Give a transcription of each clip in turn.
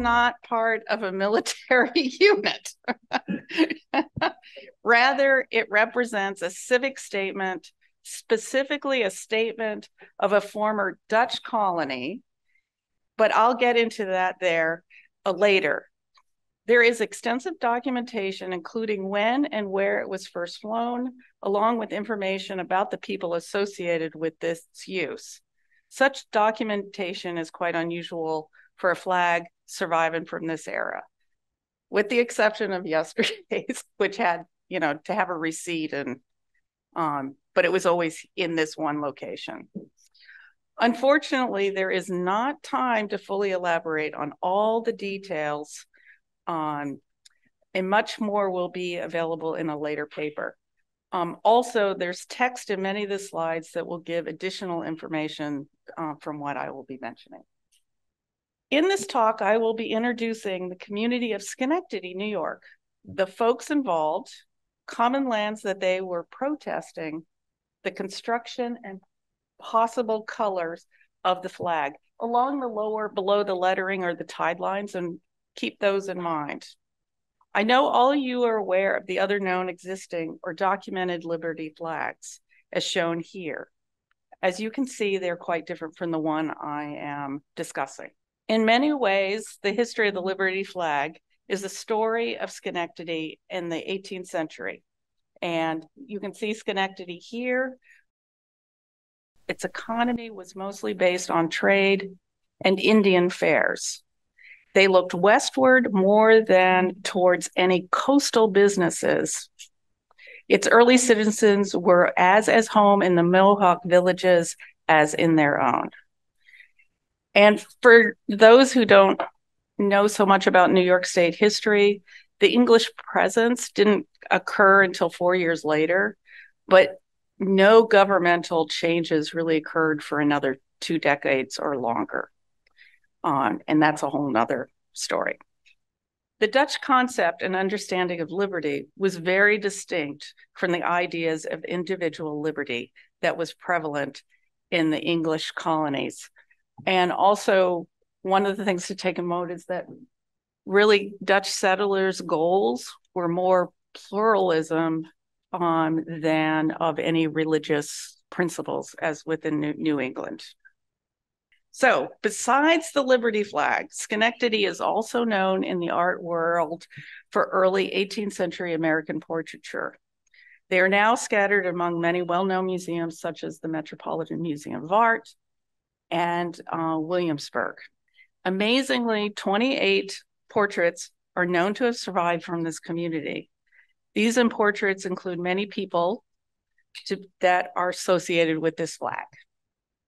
not part of a military unit. Rather, it represents a civic statement, specifically a statement of a former Dutch colony, but I'll get into that there later. There is extensive documentation, including when and where it was first flown, along with information about the people associated with this use. Such documentation is quite unusual for a flag surviving from this era, with the exception of yesterday's, which had, you know, to have a receipt, and but it was always in this one location. Unfortunately, there is not time to fully elaborate on all the details, and much more will be available in a later paper. Also, there's text in many of the slides that will give additional information from what I will be mentioning. In this talk, I will be introducing the community of Schenectady, New York, the folks involved, common lands that they were protesting, the construction and possible colors of the flag along the lower below the lettering or the tide lines, and keep those in mind. I know all of you are aware of the other known existing or documented Liberty flags, as shown here. As you can see, they're quite different from the one I am discussing. In many ways, the history of the Liberty flag is the story of Schenectady in the 18th century. And you can see Schenectady here. Its economy was mostly based on trade and Indian fairs. They looked westward more than towards any coastal businesses. Its early citizens were as home in the Mohawk villages as in their own. And for those who don't know so much about New York State history, the English presence didn't occur until 4 years later, but no governmental changes really occurred for another 2 decades or longer. And that's a whole nother story. The Dutch concept and understanding of liberty was very distinct from the ideas of individual liberty that was prevalent in the English colonies. And also, one of the things to take in note is that really Dutch settlers' goals were more pluralism than of any religious principles, as within New England. So besides the Liberty flag, Schenectady is also known in the art world for early 18th century American portraiture. They are now scattered among many well-known museums, such as the Metropolitan Museum of Art and Williamsburg. Amazingly, 28 portraits are known to have survived from this community. These portraits include many people that are associated with this flag.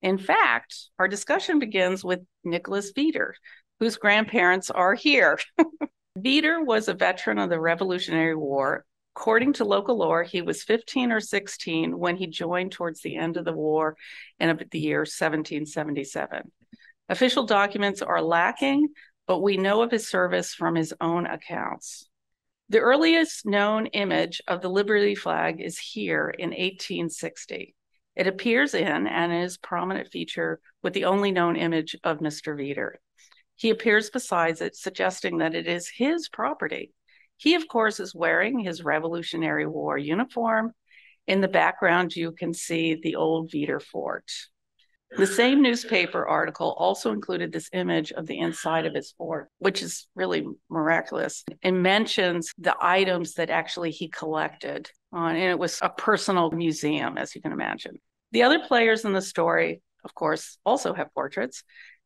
In fact, our discussion begins with Nicholas Veeder, whose grandparents are here. Veeder was a veteran of the Revolutionary War. According to local lore, he was 15 or 16 when he joined towards the end of the war in the year 1777. Official documents are lacking, but we know of his service from his own accounts. The earliest known image of the Liberty flag is here in 1860. It appears in and is a prominent feature with the only known image of Mr. Veeder. He appears beside it, suggesting that it is his property. He, of course, is wearing his Revolutionary War uniform. In the background, you can see the old Veeder fort. The same newspaper article also included this image of the inside of his fort, which is really miraculous. It mentions the items that actually he collected, and it was a personal museum, as you can imagine. The other players in the story, of course, also have portraits.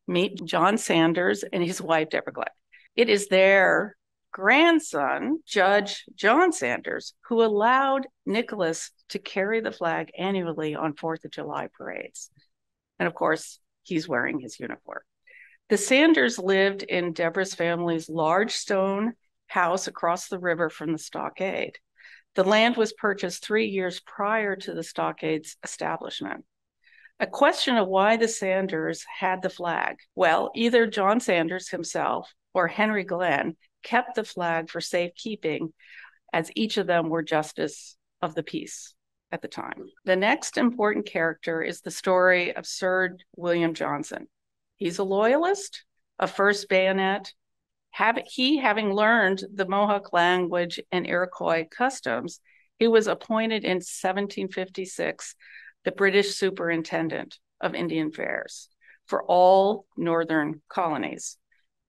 Meet John Sanders and his wife, Deborah Gleck. It is their grandson, Judge John Sanders, who allowed Nicholas to carry the flag annually on 4th of July parades. And of course, he's wearing his uniform. The Sanders lived in Deborah's family's large stone house across the river from the stockade. The land was purchased 3 years prior to the stockade's establishment. A question of why the Sanders had the flag. Well, either John Sanders himself or Henry Glenn kept the flag for safekeeping, as each of them were justice of the peace at the time. The next important character is the story of Sir William Johnson. He's a loyalist, a first bayonet, Having learned the Mohawk language and Iroquois customs, he was appointed in 1756 the British Superintendent of Indian Affairs for all northern colonies.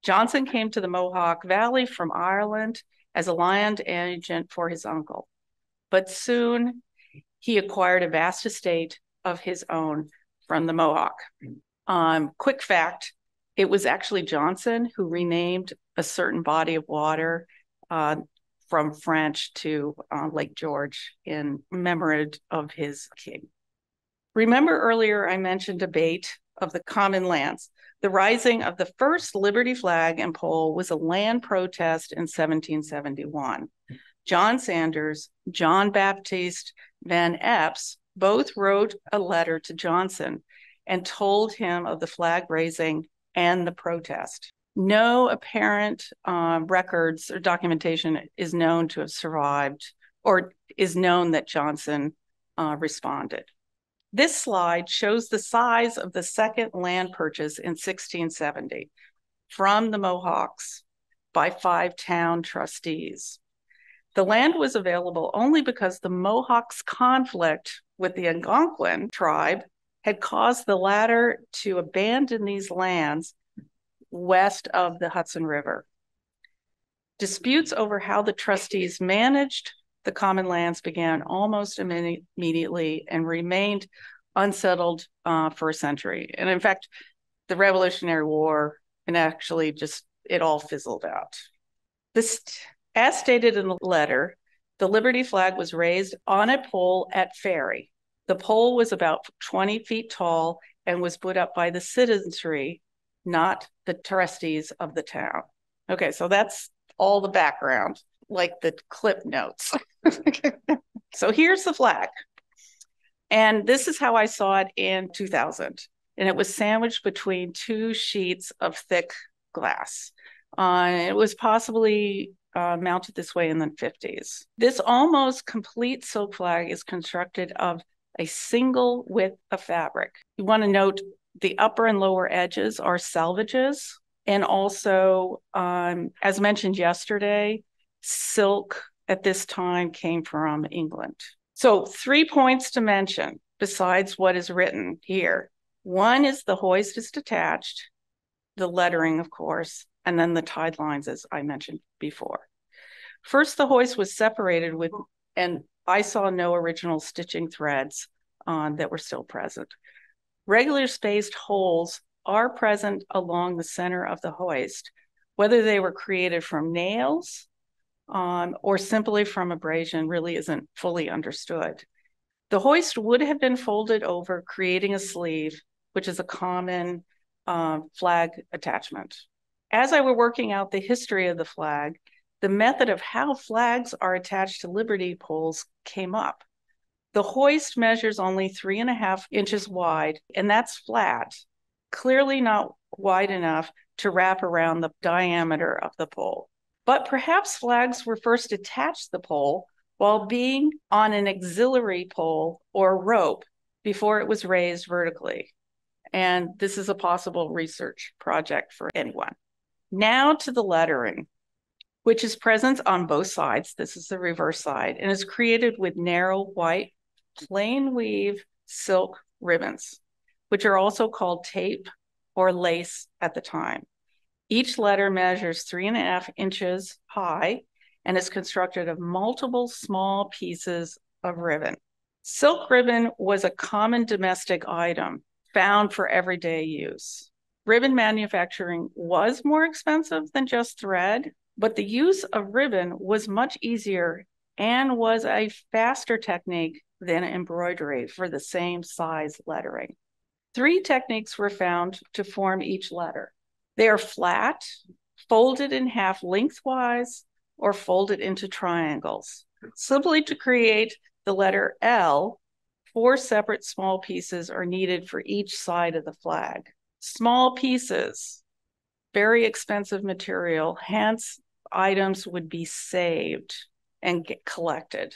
Johnson came to the Mohawk Valley from Ireland as a land agent for his uncle, but soon he acquired a vast estate of his own from the Mohawk. Quick fact, it was actually Johnson who renamed a certain body of water from French to Lake George in memory of his king. Remember earlier I mentioned debate of the common lands. The rising of the first Liberty Flag and pole was a land protest in 1771. John Sanders, John Baptist Van Epps, both wrote a letter to Johnson and told him of the flag raising and the protest. No apparent records or documentation is known to have survived or is known that Johnson responded. This slide shows the size of the second land purchase in 1670 from the Mohawks by 5 town trustees. The land was available only because the Mohawks' conflict with the Algonquin tribe had caused the latter to abandon these lands west of the Hudson River. Disputes over how the trustees managed the common lands began almost immediately and remained unsettled for a century. And in fact, the Revolutionary War, and actually just it all fizzled out. As stated in the letter, the Liberty Flag was raised on a pole at Ferry. The pole was about 20 feet tall and was put up by the citizenry, not the trustees of the town. Okay, so that's all the background, like the clip notes. So here's the flag. And this is how I saw it in 2000. And it was sandwiched between 2 sheets of thick glass. It was possibly mounted this way in the 50s. This almost complete silk flag is constructed of a single width of fabric. You want to note the upper and lower edges are selvages. And also, as mentioned yesterday, silk at this time came from England. So 3 points to mention besides what is written here. One is the hoist is detached, the lettering, of course, and then the tide lines, as I mentioned before. First, the hoist was separated with, and I saw no original stitching threads that were still present. Regular spaced holes are present along the center of the hoist, whether they were created from nails or simply from abrasion really isn't fully understood. The hoist would have been folded over, creating a sleeve, which is a common flag attachment. As I were working out the history of the flag, the method of how flags are attached to Liberty poles came up. The hoist measures only 3.5 inches wide, and that's flat, clearly not wide enough to wrap around the diameter of the pole. But perhaps flags were first attached to the pole while being on an auxiliary pole or rope before it was raised vertically. And this is a possible research project for anyone. Now to the lettering, which is present on both sides. This is the reverse side, and is created with narrow white plain weave silk ribbons, which are also called tape or lace at the time. Each letter measures 3.5 inches high and is constructed of multiple small pieces of ribbon. Silk ribbon was a common domestic item found for everyday use. Ribbon manufacturing was more expensive than just thread, but the use of ribbon was much easier and was a faster technique than embroidery for the same size lettering. 3 techniques were found to form each letter. They are flat, folded in half lengthwise, or folded into triangles, simply to create the letter L. 4 separate small pieces are needed for each side of the flag. Small pieces, very expensive material, hence items would be saved and get collected.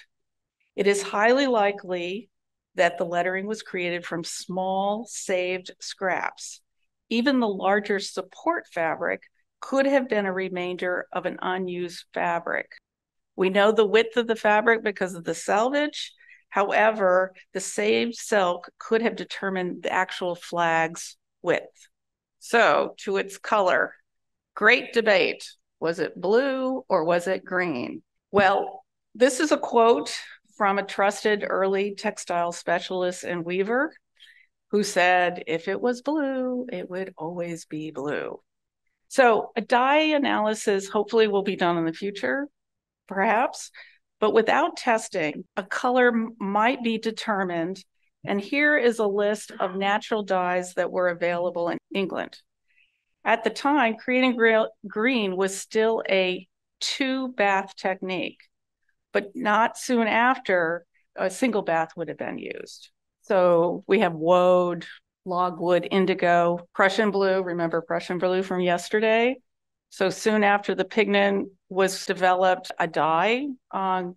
It is highly likely that the lettering was created from small saved scraps. Even the larger support fabric could have been a remainder of an unused fabric. We know the width of the fabric because of the salvage. However, the saved silk could have determined the actual flag's width. So, to its color, great debate. Was it blue or was it green? Well, this is a quote from a trusted early textile specialist and weaver who said, if it was blue, it would always be blue. So a dye analysis hopefully will be done in the future, perhaps, but without testing, a color might be determined. And here is a list of natural dyes that were available in England. At the time, creating green was still a two-bath technique, but not soon after, a single bath would have been used. So we have woad, logwood, indigo, Prussian blue. Remember Prussian blue from yesterday? So soon after the pigment was developed, a dye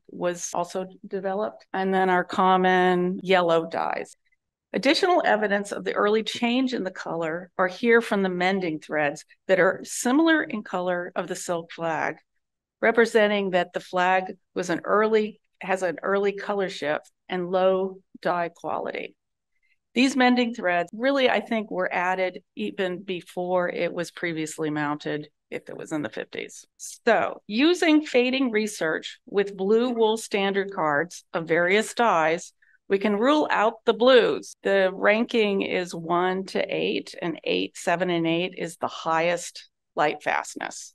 was also developed. And then our common yellow dyes. Additional evidence of the early change in the color are here from the mending threads that are similar in color of the silk flag, representing that the flag was has an early color shift and low dye quality. These mending threads really, I think, were added even before it was previously mounted, if it was in the 50s. So using fading research with blue wool standard cards of various dyes, we can rule out the blues. The ranking is 1 to 8, and 7 and 8 is the highest light fastness.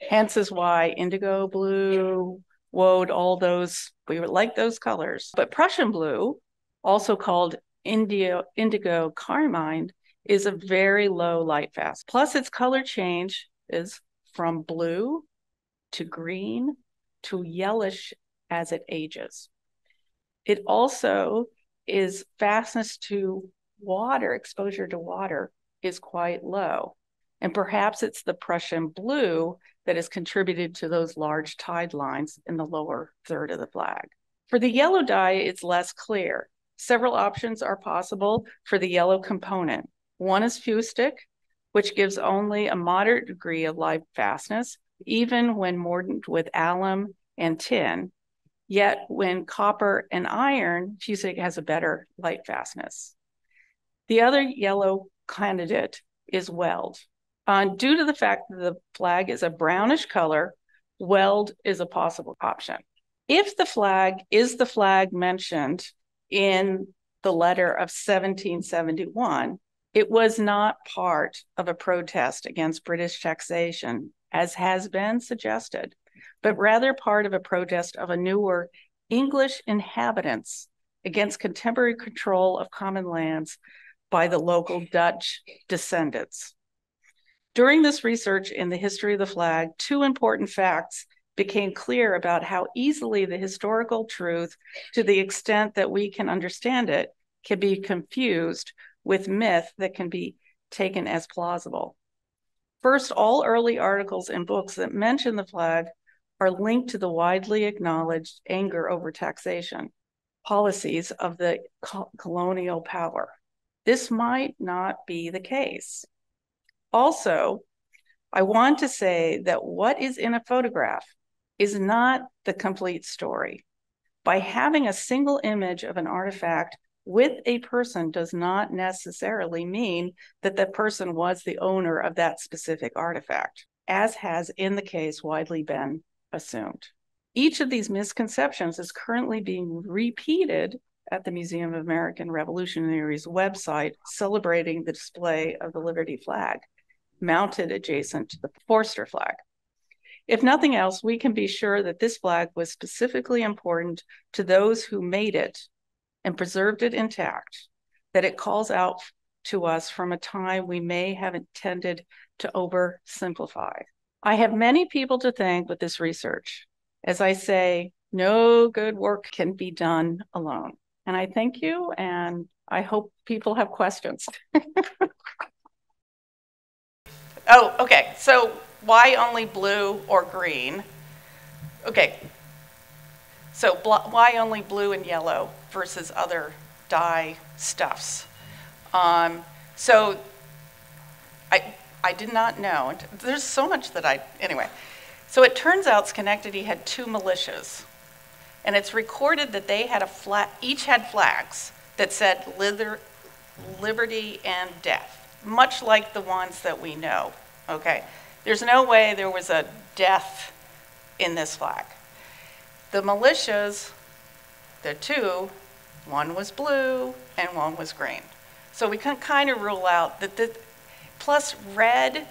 Hence is why indigo blue, woad, all those, we like those colors. But Prussian blue, also called indigo carmine, is a very low light fast. Plus its color change is from blue to green to yellowish as it ages. It also is fastness to water, exposure to water is quite low. And perhaps it's the Prussian blue that has contributed to those large tide lines in the lower third of the flag. For the yellow dye, it's less clear. Several options are possible for the yellow component. One is fustic, which gives only a moderate degree of light fastness, even when mordant with alum and tin. Yet when copper and iron, fustic has a better light fastness. The other yellow candidate is weld. Due to the fact that the flag is a brownish color, weld is a possible option. If the flag is the flag mentioned in the letter of 1771, it was not part of a protest against British taxation, as has been suggested, but rather part of a protest of a newer English inhabitants against contemporary control of common lands by the local Dutch descendants. During this research in the history of the flag, two important facts became clear about how easily the historical truth, to the extent that we can understand it, can be confused with myth that can be taken as plausible. First, all early articles and books that mention the flag are linked to the widely acknowledged anger over taxation policies of the colonial power. This might not be the case. Also, I want to say that what is in a photograph is not the complete story. By having a single image of an artifact with a person does not necessarily mean that that person was the owner of that specific artifact, as has in the case widely been assumed. Each of these misconceptions is currently being repeated at the Museum of American Revolutionaries website, celebrating the display of the Liberty Flag, mounted adjacent to the Forster flag. If nothing else, we can be sure that this flag was specifically important to those who made it and preserved it intact, that it calls out to us from a time we may have intended to oversimplify. I have many people to thank with this research. As I say, no good work can be done alone. And I thank you, and I hope people have questions. Oh, okay. So why only blue or green? Okay. So why only blue and yellow versus other dye stuffs? So I, I did not know. There's so much that anyway. So it turns out Schenectady had two militias. And it's recorded that they had each had flags that said liberty and death, much like the ones that we know, okay? There's no way there was a death in this flag. The militias, the two, one was blue and one was green. So we can kind of rule out that plus red,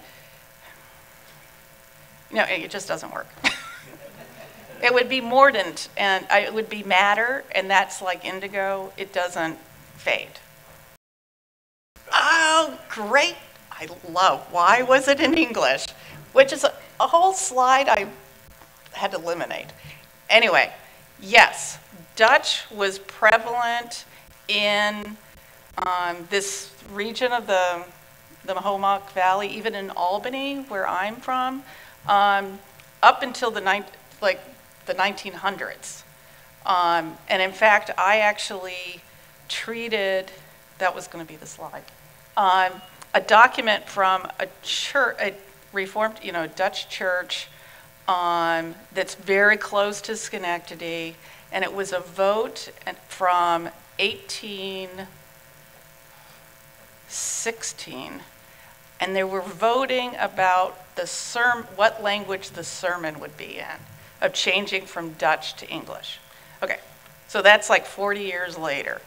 no, it just doesn't work. It would be mordant, and it would be matter, and that's like indigo. It doesn't fade. Oh, great. I love, why was it in English? Which is a whole slide I had to eliminate. Anyway, yes, Dutch was prevalent in this region of the Mohawk Valley, even in Albany, where I'm from, up until the 1900s. And in fact, I actually treated, that was going to be the slide, a document from a church, a Reformed, you know, Dutch church that's very close to Schenectady. And it was a vote from 1816. And they were voting about the what language the sermon would be in, of changing from Dutch to English. Okay, so that's like 40 years later.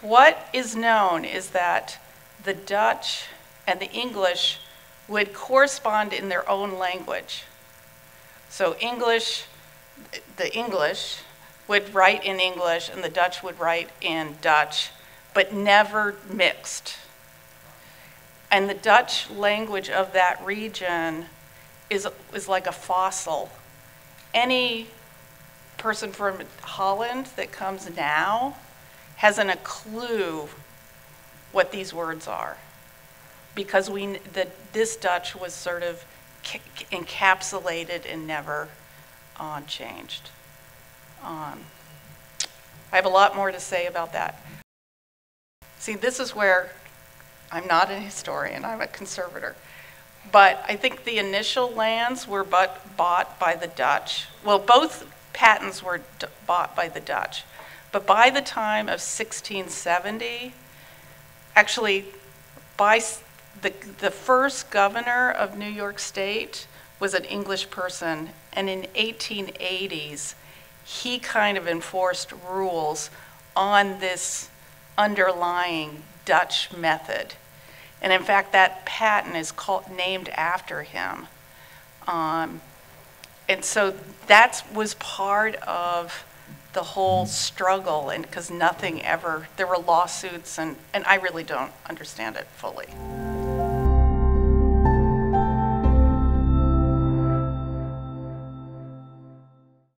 What is known is that the Dutch and the English would correspond in their own language. So English, the English would write in English and the Dutch would write in Dutch, but never mixed. And the Dutch language of that region is like a fossil. Any person from Holland that comes now hasn't a clue what these words are, because this Dutch was sort of encapsulated and never changed. I have a lot more to say about that. See, this is where I'm not a historian, I'm a conservator. But I think the initial lands were bought by the Dutch. Well, both patents were bought by the Dutch. But by the time of 1670, actually, by the first governor of New York State was an English person. And in 1880s, he kind of enforced rules on this underlying Dutch method. And in fact, that patent is named after him. And so that was part of the whole struggle, and because nothing ever, there were lawsuits, and I really don't understand it fully.